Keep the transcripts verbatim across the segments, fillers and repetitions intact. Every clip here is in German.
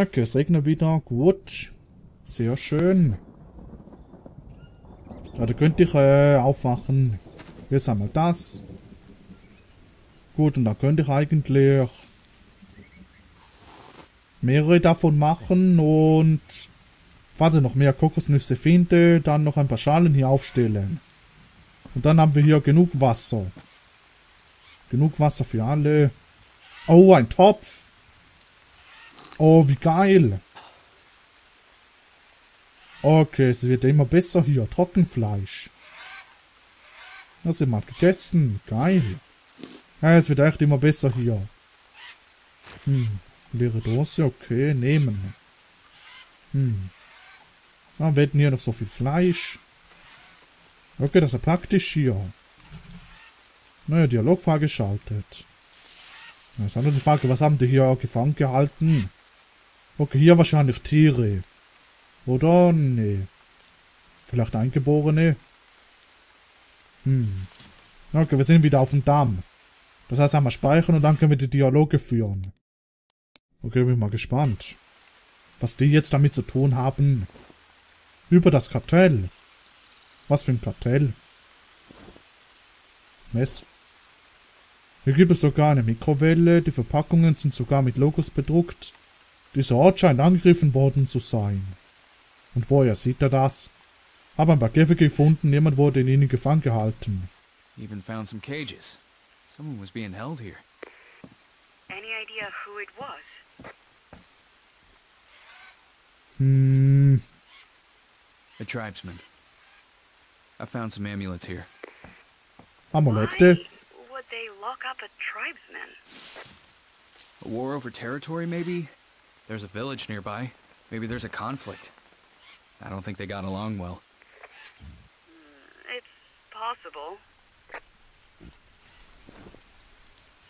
Okay, es regnet wieder. Gut. Sehr schön. Ja, da könnte ich äh, aufwachen. Hier sammelt das. Gut, und da könnte ich eigentlich mehrere davon machen und falls ich noch mehr Kokosnüsse finde, dann noch ein paar Schalen hier aufstellen. Und dann haben wir hier genug Wasser. Genug Wasser für alle. Oh, ein Topf. Oh, wie geil. Okay, es wird immer besser hier. Trockenfleisch. Das haben wir gegessen. Geil. Ja, es wird echt immer besser hier. Hm. Leere Dose, okay, nehmen. Hm. Na, wir hätten hier noch so viel Fleisch. Okay, das ist praktisch hier. Naja, Dialogfrage geschaltet. Jetzt haben wir die Frage, was haben die hier gefangen gehalten? Okay, hier wahrscheinlich Tiere. Oder? Nee. Vielleicht Eingeborene? Hm. Okay, wir sind wieder auf dem Damm. Das heißt, einmal speichern und dann können wir die Dialoge führen. Okay, bin ich mal gespannt. Was die jetzt damit zu tun haben. Über das Kartell. Was für ein Kartell? Mess. Hier gibt es sogar eine Mikrowelle. Die Verpackungen sind sogar mit Logos bedruckt. Dieser Ort scheint angegriffen worden zu sein. Und woher sieht er das? Haben ein paar Käfige gefunden. Jemand wurde in ihnen gefangen gehalten. Even found some cages. Someone was being held here. Any idea who it was? Hmm. A tribesman. I found some amulets here. Amulette? Why would they lock up a tribesman? A war over territory, maybe? There's a village nearby. Maybe there's a conflict. I don't think they got along well. It's possible.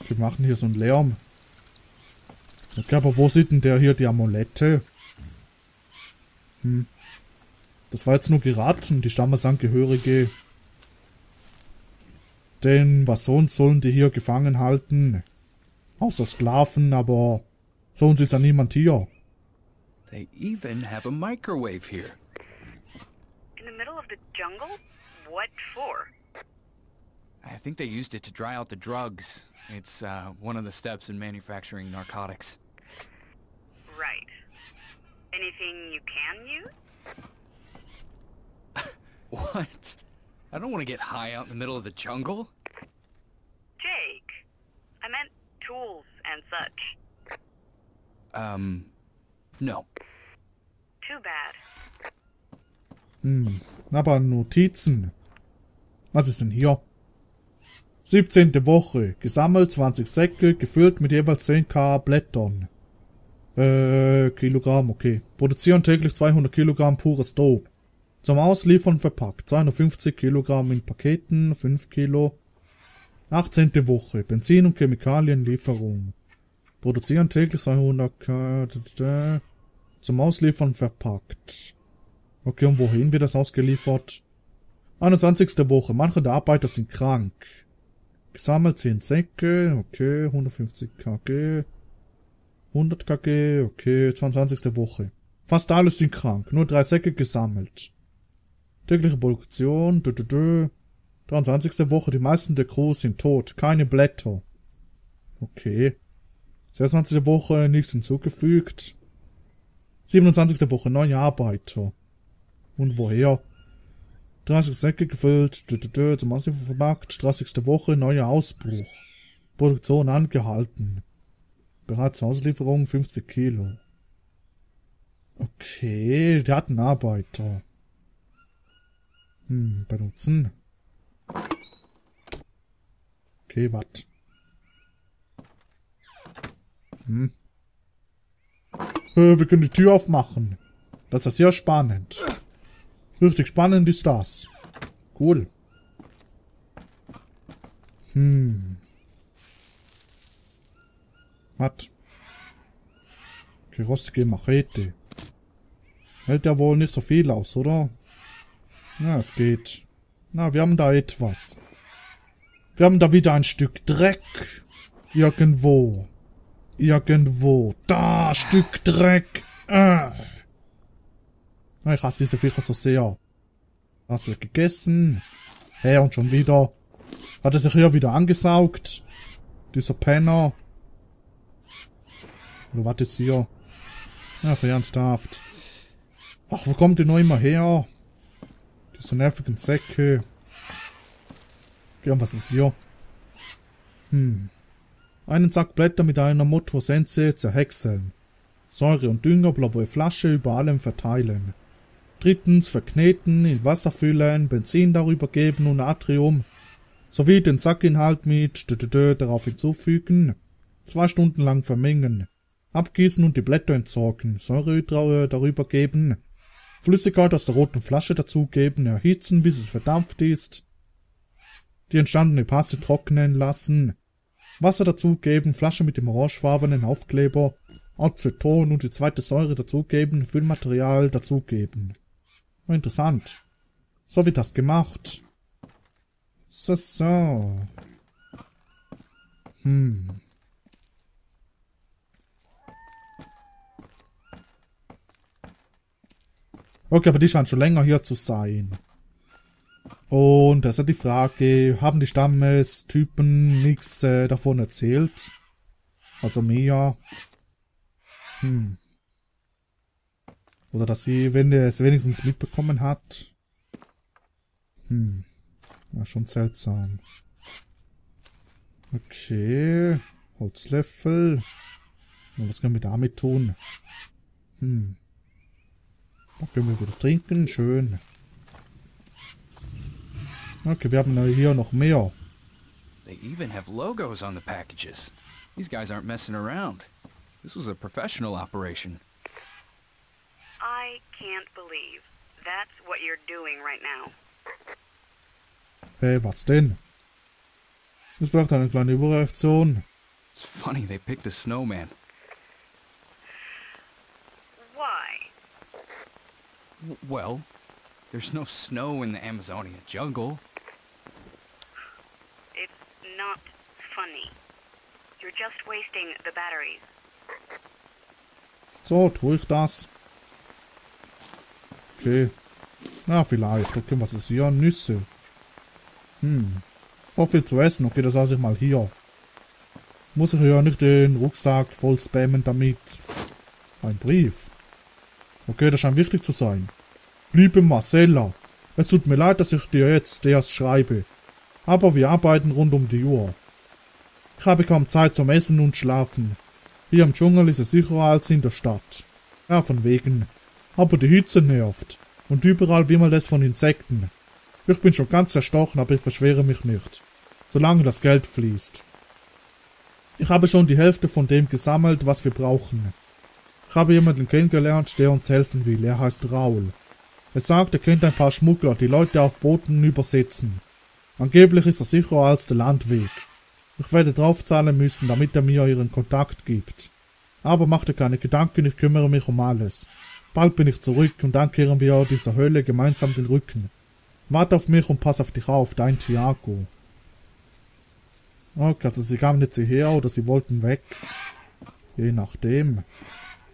Wir machen hier so einen Lärm. Okay, aber wo sind denn der hier die Amulette? Hm. Das war jetzt nur geraten, die Stammesangehörige. Denn was sonst sollen die hier gefangen halten? Außer Sklaven, aber sonst ist ja niemand hier. They even have a microwave here. In the middle of the jungle? What for? I think they used it to dry out the drugs. It's uh, one of the steps in manufacturing narcotics. Right. Anything you can use? What? I don't want to get high out in the middle of the jungle. Jake, I meant tools and such. Um, no. Too bad. Hm, aber Notizen. Was ist denn hier? siebzehnte Woche. Gesammelt zwanzig Säcke, gefüllt mit jeweils zehn Kilogramm Blättern. Äh, Kilogramm, okay. Produzieren täglich zweihundert Kilogramm pures Dope. Zum Ausliefern verpackt. zweihundertfünfzig Kilogramm in Paketen, fünf Kilo. achtzehnte Woche. Benzin- und Chemikalienlieferung. Produzieren täglich zweihundert Kilogramm. Zum Ausliefern verpackt. Okay, und wohin wird das ausgeliefert? einundzwanzigste Woche. Manche der Arbeiter sind krank. Gesammelt zehn Säcke, okay, hundertfünfzig Kilogramm, hundert Kilogramm, okay, zweiundzwanzigste Woche. Fast alle sind krank, nur drei Säcke gesammelt. Tägliche Produktion, dö, dö, dö. dreiundzwanzigste Woche, die meisten der Crew sind tot, keine Blätter. Okay. sechsundzwanzigste Woche, nichts hinzugefügt. siebenundzwanzigste Woche, neue Arbeiter. Und woher? dreißig Säcke gefüllt, dö, dö, dö, zum Ausliefern verpackt, dreißigste Woche, neuer Ausbruch. Produktion angehalten. Bereits Auslieferung, fünfzig Kilo. Okay, der hat einen Arbeiter. Hm, benutzen. Okay, wat? Hm. Äh, wir können die Tür aufmachen. Das ist sehr spannend. Richtig spannend ist das. Cool. Hm. Hat. Okay, rostige Machete. Hält ja wohl nicht so viel aus, oder? Na, es geht. Na, wir haben da etwas. Wir haben da wieder ein Stück Dreck. Irgendwo. Irgendwo. Da, Stück Dreck. Ah. Ich hasse diese Viecher so sehr. Das wird gegessen. Hey, und schon wieder. Hat er sich hier wieder angesaugt? Dieser Penner. Oder was ist hier? Ach, ernsthaft. Ach, wo kommt ihr noch immer her? Diese nervigen Säcke. Ja, was ist hier? Hm. Einen Sack Blätter mit einer Motorsense zerhäckseln. Säure und Dünger, blaue Flasche über allem verteilen. Drittens verkneten, in Wasser füllen, Benzin darüber geben und Natrium. Sowie den Sackinhalt mit dödödö darauf hinzufügen. Zwei Stunden lang vermengen. Abgießen und die Blätter entsorgen. Säure darüber geben. Flüssigkeit aus der roten Flasche dazugeben. Erhitzen, bis es verdampft ist. Die entstandene Paste trocknen lassen. Wasser dazugeben, Flasche mit dem orangefarbenen Aufkleber, Aceton und die zweite Säure dazugeben, Füllmaterial dazugeben. Interessant. So wird das gemacht. So, so. Hm. Okay, aber die scheint schon länger hier zu sein. Und das ist die Frage, haben die Stammestypen nichts äh, davon erzählt? Also Mia. Hm. Oder dass sie, wenn er es wenigstens mitbekommen hat. Hm. Ja, schon seltsam. Okay. Holzlöffel. Und was können wir damit tun? Hm. Da können wir wieder trinken. Schön. Okay, wir haben hier noch mehr. They even have logos on the packages. These guys aren't messing around. This was a professional operation. I can't believe that's what you're doing right now. Hey, was denn? Das war eine kleine Überreaktion. It's funny they picked a snowman. Why? W- well, there's no snow in the Amazonia jungle. Not funny. You're just wasting the batteries. So, tue ich das. Okay. Na, vielleicht. Okay, was ist hier? Nüsse. Hm. So viel zu essen. Okay, das lasse ich mal hier. Muss ich ja nicht den Rucksack voll spammen damit. Ein Brief. Okay, das scheint wichtig zu sein. Liebe Marcella, es tut mir leid, dass ich dir jetzt erst schreibe. Aber wir arbeiten rund um die Uhr. Ich habe kaum Zeit zum Essen und Schlafen. Hier im Dschungel ist es sicherer als in der Stadt. Ja, von wegen. Aber die Hitze nervt. Und überall wimmelt es von Insekten. Ich bin schon ganz erstochen, aber ich beschwere mich nicht. Solange das Geld fließt. Ich habe schon die Hälfte von dem gesammelt, was wir brauchen. Ich habe jemanden kennengelernt, der uns helfen will. Er heißt Raul. Er sagt, er kennt ein paar Schmuggler, die Leute auf Booten übersetzen. Angeblich ist er sicherer als der Landweg. Ich werde draufzahlen müssen, damit er mir ihren Kontakt gibt. Aber mach dir keine Gedanken, ich kümmere mich um alles. Bald bin ich zurück und dann kehren wir dieser Höhle gemeinsam den Rücken. Warte auf mich und pass auf dich auf, dein Tiago. Okay, also sie kamen jetzt hierher oder sie wollten weg. Je nachdem.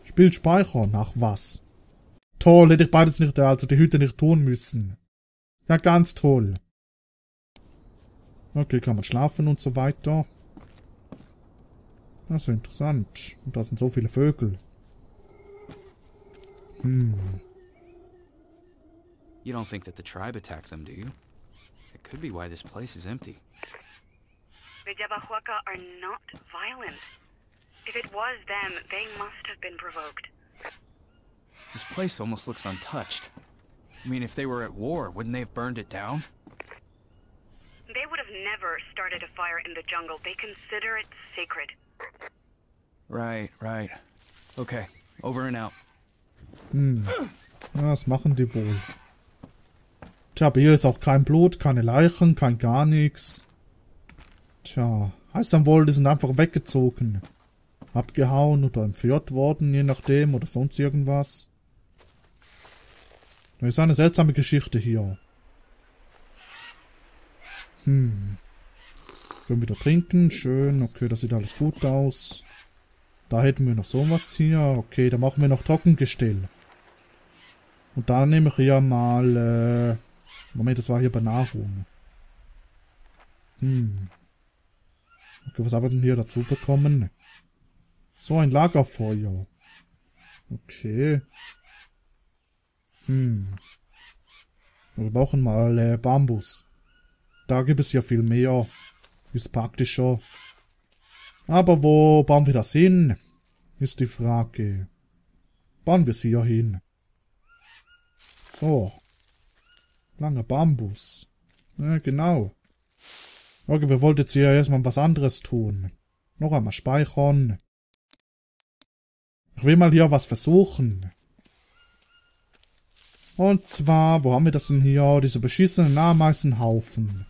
Spielspeicher, nach was? Toll, hätte ich beides nicht, also die Hütte nicht tun müssen. Ja, ganz toll. Okay, kann man schlafen und so weiter. Das ist interessant. Und da sind so viele Vögel. Hm. You don't think that the tribe attacked them, do you? It could be why this place is empty. The Javahuaca are not violent. If it was them, they must have been provoked. This place almost looks untouched. I mean, if they were at war, wouldn't they have burned it down? They would have never started a fire in the jungle. They consider it sacred. Right, right. Okay, over and out. Hm. Ja, was machen die wohl? Tja, aber hier ist auch kein Blut, keine Leichen, kein gar nichts. Tja, heißt dann wohl, die sind einfach weggezogen. Abgehauen oder entführt worden, je nachdem, oder sonst irgendwas. Das ist eine seltsame Geschichte hier. Hm. Können wir wieder trinken? Schön. Okay, das sieht alles gut aus. Da hätten wir noch sowas hier. Okay, da machen wir noch Trockengestell. Und da nehme ich hier mal... Äh, Moment, das war hier bei Nahrung. Hm. Okay, was haben wir denn hier dazu bekommen? So, ein Lagerfeuer. Okay. Hm. Wir brauchen mal äh, Bambus. Da gibt es ja viel mehr. Ist praktischer. Aber wo bauen wir das hin? Ist die Frage. Bauen wir es hier hin? So. Langer Bambus. Ja, genau. Okay, wir wollten jetzt hier erstmal was anderes tun. Noch einmal speichern. Ich will mal hier was versuchen. Und zwar, wo haben wir das denn hier? Diese beschissenen Ameisenhaufen.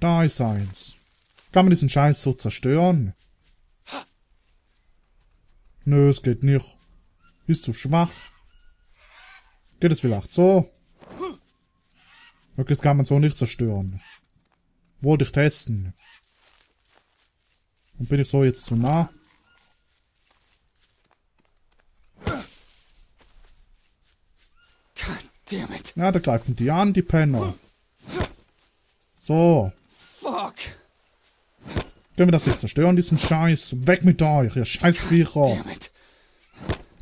Da ist eins. Kann man diesen Scheiß so zerstören? Nö, es geht nicht. Ist zu schwach. Geht es vielleicht so? Okay, das kann man so nicht zerstören. Wollte ich testen. Und bin ich so jetzt zu nah? Na, ja, da greifen die an, die Penner. So. Fuck. Können wir das nicht zerstören, diesen Scheiß? Weg mit euch, ihr Scheißviecher.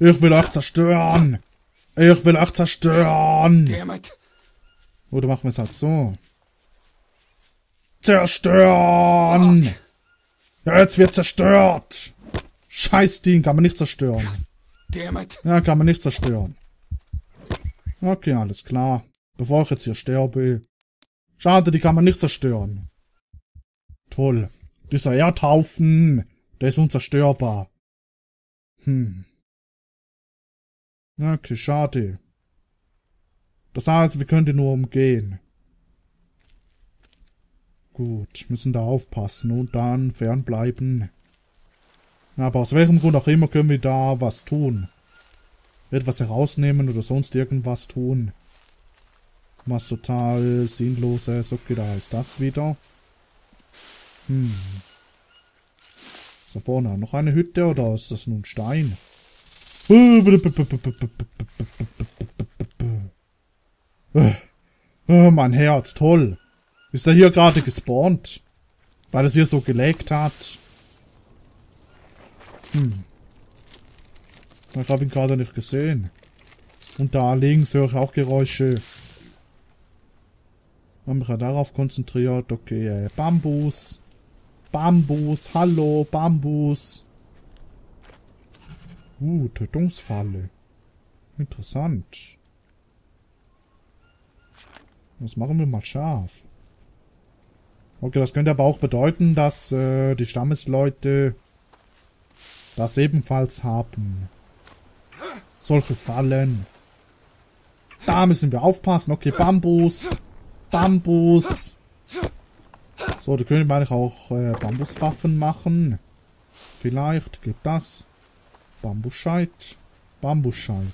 Ich will euch zerstören. Ich will euch zerstören. Oder machen wir es halt so. Zerstören. Ja, jetzt wird zerstört. Scheißding, kann man nicht zerstören. Ja, kann man nicht zerstören. Okay, alles klar. Bevor ich jetzt hier sterbe. Schade, die kann man nicht zerstören. Toll. Dieser Erdhaufen, der ist unzerstörbar. Hm. Okay, schade. Das heißt, wir können den nur umgehen. Gut, müssen da aufpassen und dann fernbleiben. Aber aus welchem Grund auch immer können wir da was tun. Etwas herausnehmen oder sonst irgendwas tun. Was total sinnlos ist. Okay, da ist das wieder. Hm. Ist da vorne noch eine Hütte oder ist das nun Stein? Oh, mein Herz, toll. Ist er hier gerade gespawnt? Weil es hier so gelegt hat. Hm. Ich habe ihn gerade nicht gesehen. Und da links höre ich auch Geräusche. Haben mich ja darauf konzentriert. Okay, Bambus. Bambus, hallo, Bambus. Uh, Tötungsfalle. Interessant. Das machen wir mal scharf. Okay, das könnte aber auch bedeuten, dass äh, die Stammesleute das ebenfalls haben. Solche Fallen. Da müssen wir aufpassen. Okay, Bambus. Bambus. So, da können wir eigentlich auch äh, Bambuswaffen machen. Vielleicht geht das. Bambusscheit. Bambusscheit.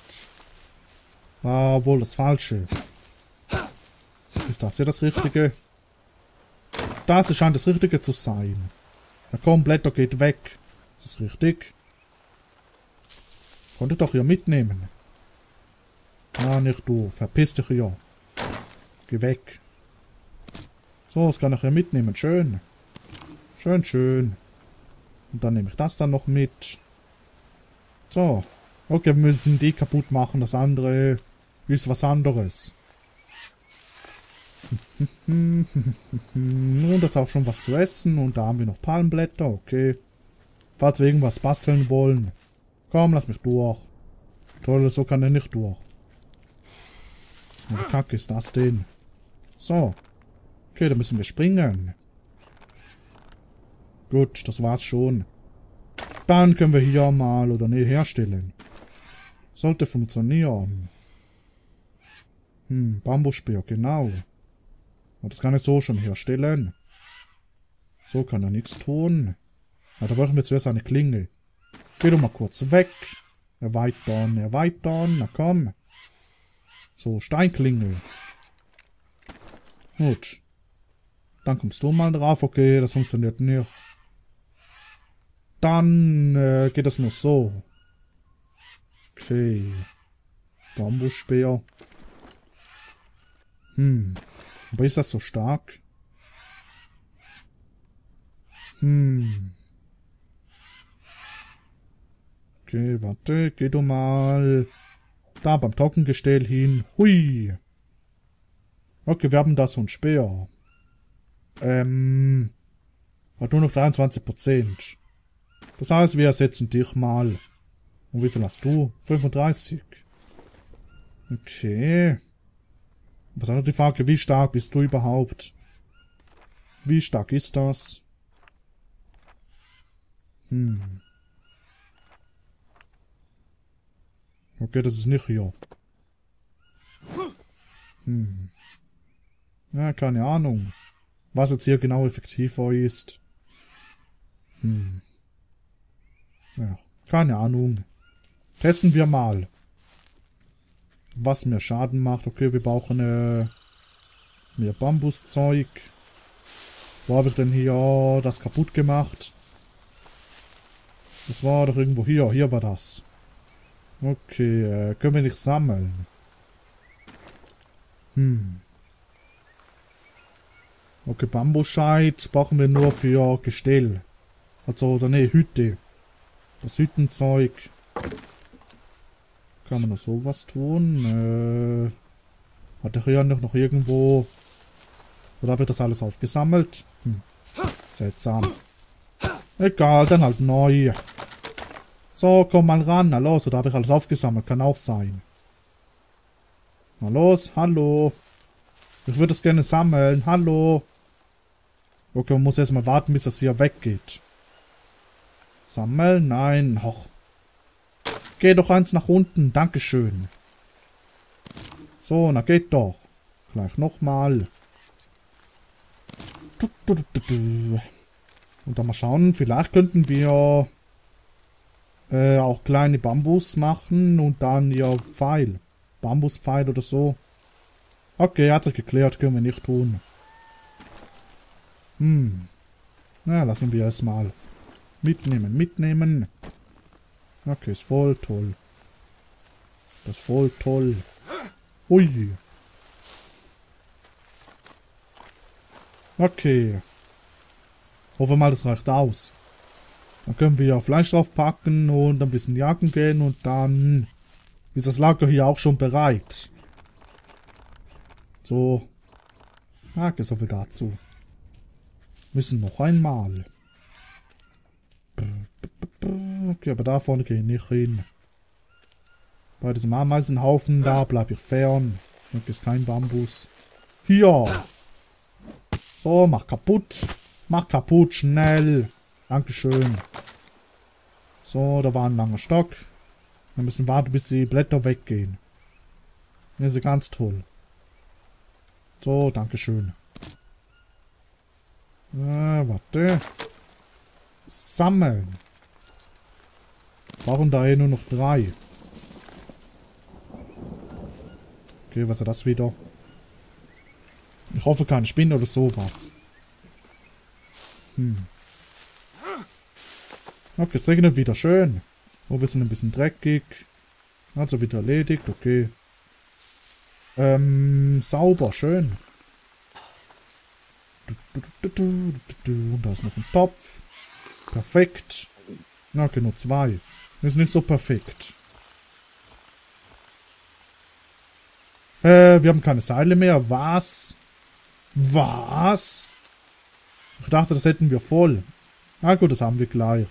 War wohl das Falsche. Ist das hier das Richtige? Das scheint das Richtige zu sein. Der Kompletter geht weg. Ist das richtig? Konnte doch hier mitnehmen. Ah, nicht du. Verpiss dich hier. Geh weg. So, das kann ich hier mitnehmen. Schön. Schön, schön. Und dann nehme ich das dann noch mit. So. Okay, wir müssen die kaputt machen. Das andere ist was anderes. Und das ist auch schon was zu essen. Und da haben wir noch Palmblätter. Okay. Falls wir irgendwas basteln wollen. Komm, lass mich durch. Toll, so kann er nicht durch. Wie kacke ist das denn? So. Okay, da müssen wir springen. Gut, das war's schon. Dann können wir hier mal oder nee herstellen. Sollte funktionieren. Hm, Bambusspeer, genau. Aber das kann ich so schon herstellen. So kann er nichts tun. Na, da brauchen wir zuerst eine Klinge. Geh doch mal kurz weg. Erweitern, erweitern. Na komm. So, Steinklinge. Gut. Dann kommst du mal drauf. Okay, das funktioniert nicht. Dann äh, geht das nur so. Okay. Bambusspeer. Hm. Aber ist das so stark? Hm. Okay, warte. Geh du mal da beim Trockengestell hin. Hui. Okay, wir haben da so ein Speer. Ähm. Hat nur noch dreiundzwanzig Prozent. Das heißt, wir ersetzen dich mal. Und wie viel hast du? fünfunddreißig. Okay. Was ist noch die Frage, wie stark bist du überhaupt? Wie stark ist das? Hm. Okay, das ist nicht hier. Hm. Ja, keine Ahnung. Was jetzt hier genau effektiver ist. Hm. Ja, keine Ahnung. Testen wir mal. Was mir Schaden macht. Okay, wir brauchen äh, mehr Bambuszeug. Wo habe ich denn hier das kaputt gemacht? Das war doch irgendwo hier. Hier war das. Okay, äh, können wir nicht sammeln. Hm. Okay, Bambusscheit brauchen wir nur für Gestell. Also, oder ne, Hütte. Das Hüttenzeug. Kann man noch sowas tun? Äh, hat der hier noch irgendwo... Oder habe ich das alles aufgesammelt? Hm. Seltsam. Egal, dann halt neu. So, komm mal ran. Na los, oder habe ich alles aufgesammelt? Kann auch sein. Na los, hallo. Ich würde das gerne sammeln. Hallo. Okay, man muss erstmal warten, bis das hier weggeht. Sammeln? Nein, hoch. Geh doch eins nach unten. Dankeschön. So, na geht doch. Gleich nochmal. Und dann mal schauen. Vielleicht könnten wir äh, auch kleine Bambus machen und dann ihr Pfeil. Bambuspfeil oder so. Okay, hat sich geklärt. Können wir nicht tun. Hm. Na, lassen wir es mal. Mitnehmen, mitnehmen. Okay, ist voll toll. Das ist voll toll. Ui. Okay. Hoffen wir mal, das reicht aus. Dann können wir Fleisch draufpacken und ein bisschen jagen gehen und dann ist das Lager hier auch schon bereit. So. Okay, so viel dazu. Müssen noch einmal. Okay, aber da vorne gehe ich nicht hin. Bei diesem Ameisenhaufen, da bleibe ich fern. Da ist kein Bambus. Hier! So, mach kaputt. Mach kaputt, schnell. Dankeschön. So, da war ein langer Stock. Wir müssen warten, bis die Blätter weggehen. Das ist ganz toll. So, dankeschön. Äh, warte. Sammeln. Brauchen daher nur noch drei. Okay, was ist das wieder? Ich hoffe, keine Spinne oder sowas. Hm. Okay, es regnet wieder. Schön. Oh, wir sind ein bisschen dreckig. Also wieder erledigt. Okay. Ähm, sauber. Schön. Und da ist noch ein Topf. Perfekt. Okay, nur zwei. Ist nicht so perfekt. Äh, wir haben keine Seile mehr. Was? Was? Ich dachte, das hätten wir voll. Na gut, das haben wir gleich.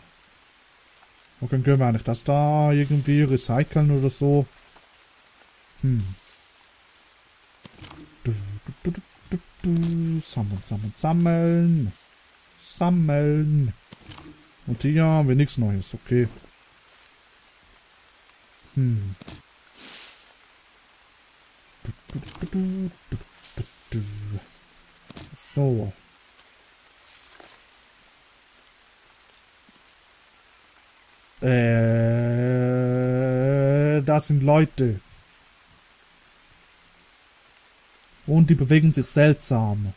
Okay, dann können wir eigentlich das da irgendwie recyceln oder so. Hm. Du, du, du, du, du. Sammeln, sammeln, sammeln. Sammeln. Und hier haben wir nichts Neues, okay. Hm. So. Äh, das sind Leute. Und die bewegen sich seltsam.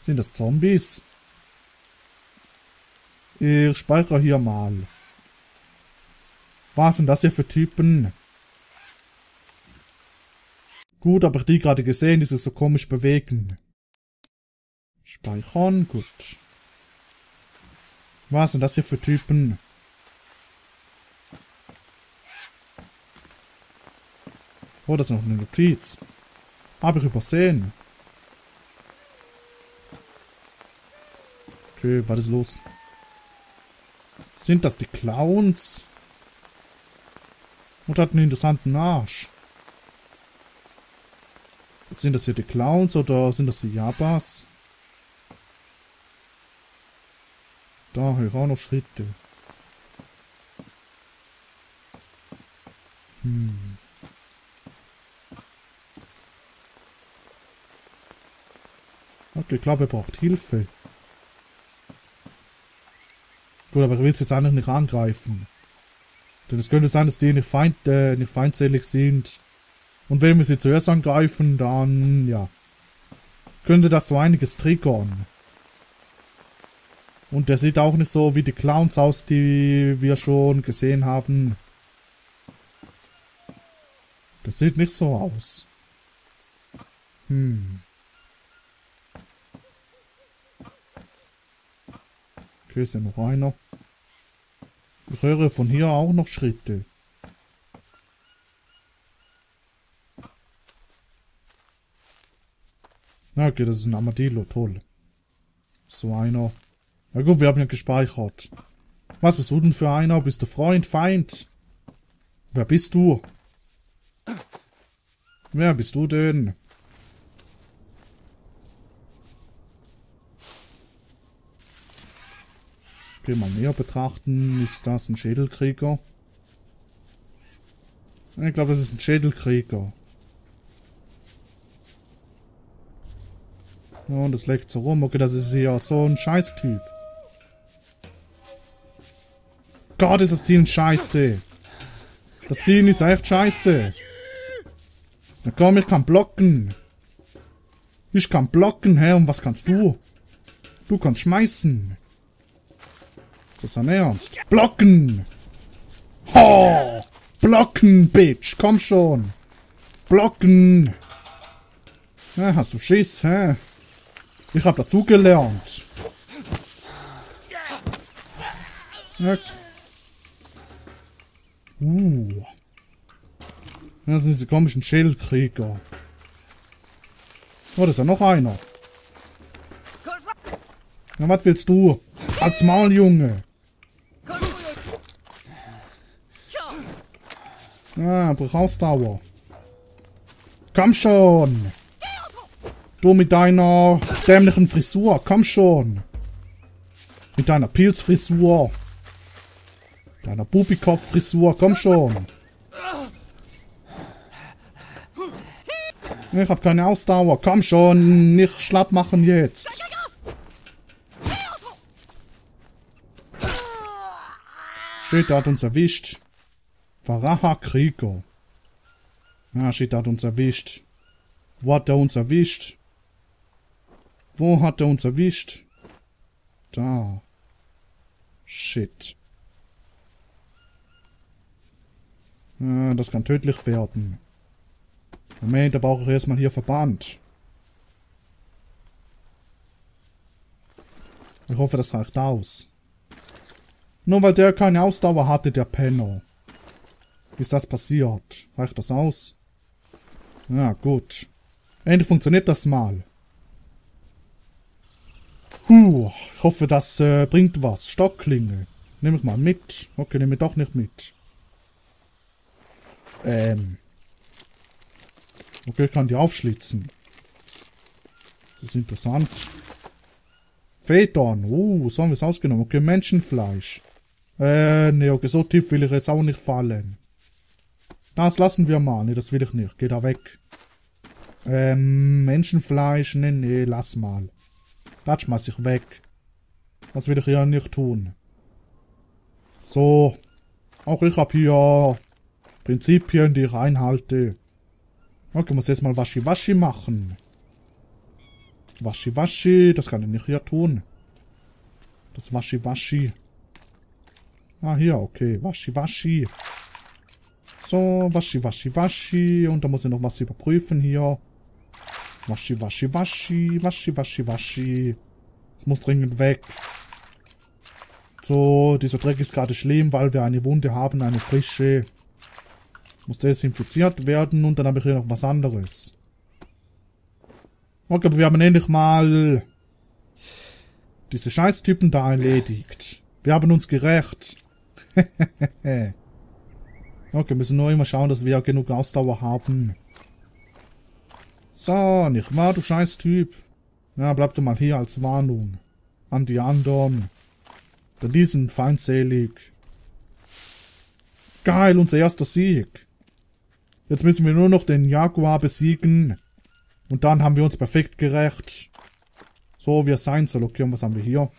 Sind das Zombies? Ich speichere hier mal. Was sind das hier für Typen? Gut, aber die gerade gesehen, die sich so komisch bewegen. Speichern, gut. Was sind das hier für Typen? Oh, das ist noch eine Notiz. Habe ich übersehen. Okay, was ist los? Sind das die Clowns? Und hat einen interessanten Arsch. Sind das hier die Clowns oder sind das die Jabas? Da höre ich auch noch Schritte. Hm. Okay, ich glaube, er braucht Hilfe. Gut, aber ich will es jetzt eigentlich nicht angreifen. Denn es könnte sein, dass die nicht, feind, äh, nicht feindselig sind. Und wenn wir sie zuerst angreifen, dann, ja, könnte das so einiges triggern. Und der sieht auch nicht so wie die Clowns aus, die wir schon gesehen haben. Das sieht nicht so aus. Hm. Okay, ist ja noch einer. Ich höre von hier auch noch Schritte. Na okay, das ist ein Armadillo, toll. So einer. Na gut, wir haben ja gespeichert. Was bist du denn für einer? Bist du Freund, Feind? Wer bist du? Wer bist du denn? Okay, mal näher betrachten. Ist das ein Schädelkrieger? Ich glaube, das ist ein Schädelkrieger. Ja, und das leckt so rum. Okay, das ist ja so ein Scheißtyp. Gott, ist das Zielen scheiße. Das Zielen ist echt scheiße. Na komm, ich kann blocken. Ich kann blocken, hä? Und was kannst du? Du kannst schmeißen. Das ist ein Ernst. Blocken! Ho! Blocken, Bitch! Komm schon! Blocken! Ja, hast du Schiss, hä? Ich hab dazugelernt. Ja. Uh. Das sind diese komischen Schildkrieger. Oh, da ist ja noch einer. Na, was willst du? Als Maul, Junge! Ah, brauch Ausdauer. Komm schon! Du mit deiner dämlichen Frisur, komm schon! Mit deiner Pilzfrisur! Deiner Bubikopf-Frisur, komm schon! Ich hab keine Ausdauer, komm schon! Nicht schlapp machen jetzt! Shit, der hat uns erwischt. Varaha Krieger. Ah, shit, der hat uns erwischt. Wo hat er uns erwischt? Wo hat er uns erwischt? Da. Shit. Ah, das kann tödlich werden. Moment, da brauche ich erstmal hier Verband. Ich hoffe, das reicht aus. Nur weil der keine Ausdauer hatte, der Penner. Ist das passiert? Reicht das aus? Na gut. Endlich funktioniert das mal. Huh, ich hoffe, das äh, bringt was. Stockklinge. Nehme ich mal mit. Okay, nehme ich doch nicht mit. Ähm. Okay, ich kann die aufschlitzen. Das ist interessant. Federn. Uh, so haben wir es ausgenommen. Okay, Menschenfleisch. Äh, ne, okay, so tief will ich jetzt auch nicht fallen. Das lassen wir mal. Ne, das will ich nicht. Geh da weg. Ähm, Menschenfleisch. Ne, ne, lass mal. Das schmeiß ich weg. Das will ich ja nicht tun. So. Auch ich habe hier Prinzipien, die ich einhalte. Okay, muss jetzt mal Waschi-Waschi machen. Waschi-Waschi. Das kann ich nicht hier tun. Das Waschi-Waschi. Ah, hier, okay. Waschi, waschi. So, waschi, waschi, waschi. Und da muss ich noch was überprüfen hier. Waschi, waschi, waschi. Waschi, waschi, waschi. Es muss dringend weg. So, dieser Dreck ist gerade schlimm, weil wir eine Wunde haben, eine frische. Muss desinfiziert werden und dann habe ich hier noch was anderes. Okay, aber wir haben endlich mal diese Scheißtypen da erledigt. Wir haben uns gerecht. Okay, wir müssen nur immer schauen, dass wir genug Ausdauer haben. So, nicht wahr, du Scheißtyp. Ja, bleib doch mal hier als Warnung. An die anderen. Denn die sind feindselig. Geil, unser erster Sieg. Jetzt müssen wir nur noch den Jaguar besiegen. Und dann haben wir uns perfekt gerecht. So, wie es sein soll. Okay, und was haben wir hier?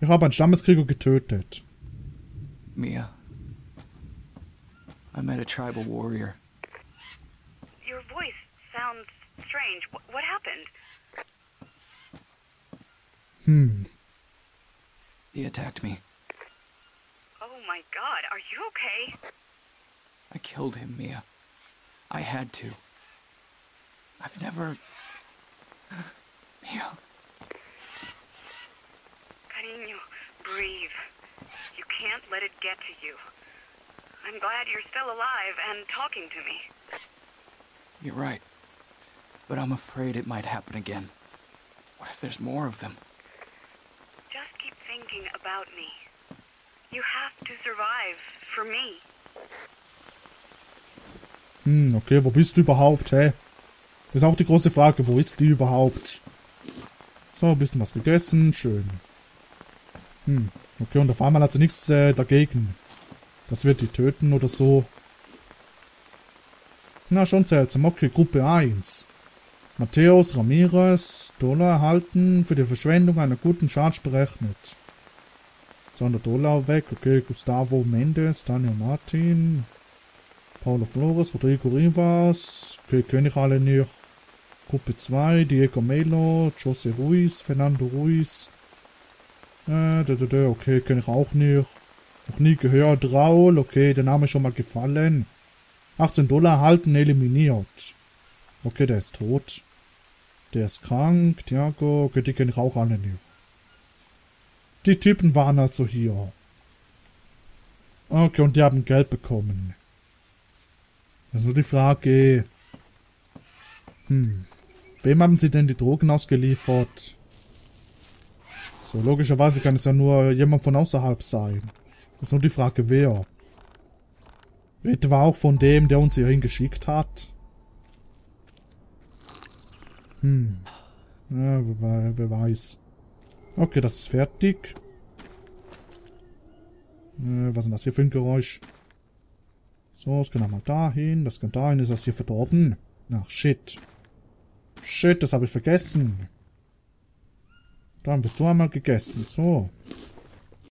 Ich habe einen Stammeskrieger getötet. Mia. I met a tribal warrior. Your voice sounds strange. What happened? Hmm. He attacked me. Oh my god, are you okay? I killed him, Mia. I had to. I've never... Mia... Cariño, breathe. You can't let it get to you. I'm glad you're still alive and talking to me. You're right. But I'm afraid it might happen again. What if there's more of them? Just keep thinking about me. You have to survive for me. Hm, okay, wo bist du überhaupt, hä? Das ist auch die große Frage, wo ist die überhaupt? So, ein bisschen was gegessen, schön. Hm, okay, und auf einmal hat sie nichts äh, dagegen. Das wird die töten oder so. Na, schon seltsam. Okay, Gruppe eins. Matthäus, Ramirez, Dollar erhalten, für die Verschwendung einer guten Charge berechnet. zweihundert Dollar weg, okay, Gustavo Mendes, Daniel Martin... Paulo Flores, Rodrigo Rivas, okay, kenne ich alle nicht. Gruppe zwei, Diego Melo, Jose Ruiz, Fernando Ruiz. Äh, da, da, da, okay, kenne ich auch nicht. Noch nie gehört, Raul, okay, der Name ist schon mal gefallen. achtzehn Dollar erhalten, eliminiert. Okay, der ist tot. Der ist krank, Tiago, okay, die kenne ich auch alle nicht. Die Typen waren also hier. Okay, und die haben Geld bekommen. Das ist nur die Frage, hm, wem haben sie denn die Drogen ausgeliefert? So, logischerweise kann es ja nur jemand von außerhalb sein. Das ist nur die Frage, wer? Etwa auch von dem, der uns hierhin geschickt hat? Hm, ja, wer, wer weiß. Okay, das ist fertig. Äh, was ist denn das hier für ein Geräusch? So, das kann einmal dahin, das kann dahin, ist das hier verdorben? Ach, shit. Shit, das habe ich vergessen. Dann bist du einmal gegessen, so.